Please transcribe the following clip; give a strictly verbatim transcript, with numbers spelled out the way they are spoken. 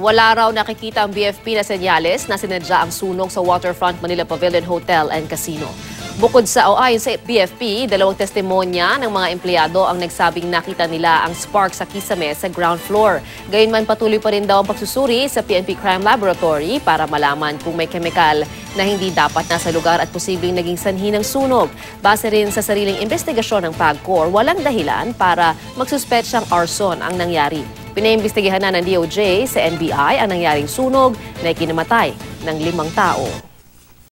wala raw nakikita ang B F P na senyales na sinadya ang sunog sa Waterfront Manila Pavilion Hotel and Casino. Bukod sa ayon sa B F P, dalawang testimonya ng mga empleyado ang nagsabing nakita nila ang spark sa kisame sa ground floor. Gayunman, patuloy pa rin daw ang pagsusuri sa P N P Crime Laboratory para malaman kung may kemikal na hindi dapat nasa lugar at posibleng naging sanhi ng sunog. Base rin sa sariling investigasyon ng PAGCOR, walang dahilan para magsuspesyang arson ang nangyari. Pinaimbestigahan na ng D O J sa N B I ang nangyaring sunog na ikinamatay ng limang tao.